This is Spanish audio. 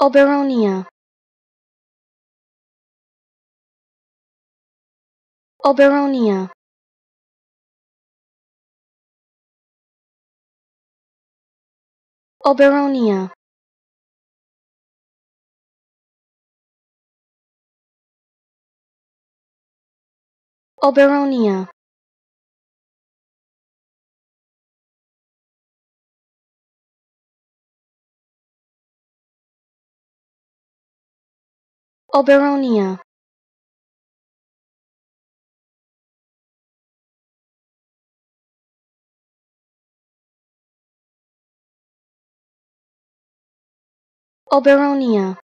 Oberonia, Oberonia, Oberonia, Oberonia, Oberonia, Oberonia.